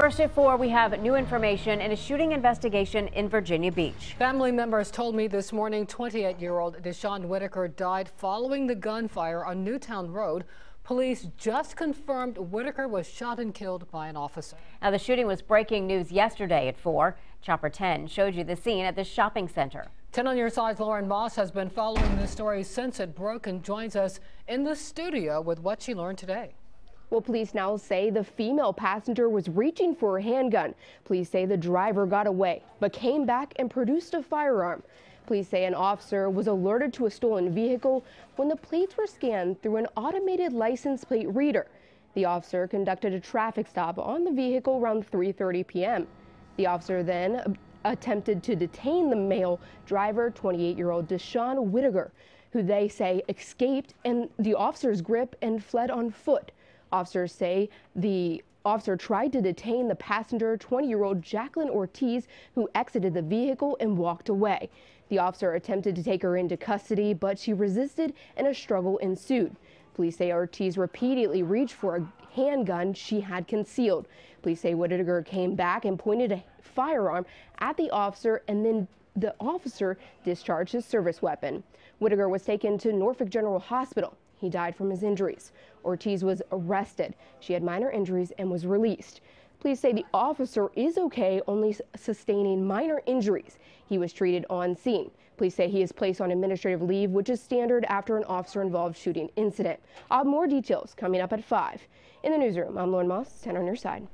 First at 4, we have new information in a shooting investigation in Virginia Beach. Family members told me this morning 28-year-old Deshaun Whitaker died following the gunfire on Newtown Road. Police just confirmed Whitaker was shot and killed by an officer. Now, the shooting was breaking news yesterday at 4. Chopper 10 showed you the scene at the shopping center. 10 on your side, Lauren Moss has been following this story since it broke and joins us in the studio with what she learned today. Well, police now say the female passenger was reaching for her handgun. Police say the driver got away, but came back and produced a firearm. Police say an officer was alerted to a stolen vehicle when the plates were scanned through an automated license plate reader. The officer conducted a traffic stop on the vehicle around 3:30 p.m. The officer then attempted to detain the male driver, 28-year-old Deshaun Whitaker, who they say escaped in the officer's grip and fled on foot. Officers say the officer tried to detain the passenger, 20-year-old Jacqueline Ortiz, who exited the vehicle and walked away. The officer attempted to take her into custody, but she resisted and a struggle ensued. Police say Ortiz repeatedly reached for a handgun she had concealed. Police say Whitaker came back and pointed a firearm at the officer, and then the officer discharged his service weapon. Whitaker was taken to Norfolk General Hospital. He died from his injuries. Ortiz was arrested. She had minor injuries and was released. Police say the officer is okay, only sustaining minor injuries. He was treated on scene. Police say he is placed on administrative leave, which is standard after an officer-involved shooting incident. I'll have more details coming up at 5. In the newsroom, I'm Lauren Moss, 10 on your side.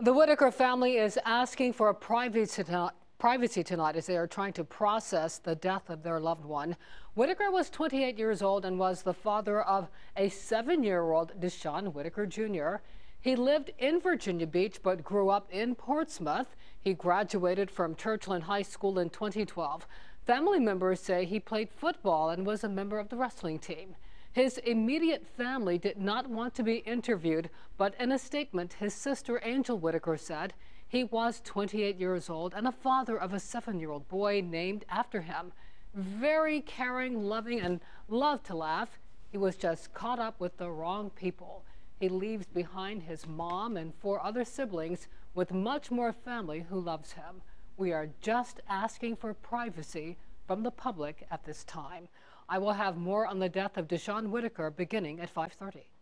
The Whitaker family is asking for a privacy tonight as they are trying to process the death of their loved one. Whitaker was 28 years old and was the father of a 7-year-old Deshaun Whitaker Jr. He lived in Virginia Beach but grew up in Portsmouth. He graduated from Churchland High School in 2012. Family members say he played football and was a member of the wrestling team. His immediate family did not want to be interviewed, but in a statement, his sister Angel Whitaker said he was 28 years old and a father of a 7-year-old boy named after him. Very caring, loving, and loved to laugh. He was just caught up with the wrong people. He leaves behind his mom and 4 other siblings with much more family who loves him. We are just asking for privacy from the public at this time. I will have more on the death of Deshaun Whitaker beginning at 5:30.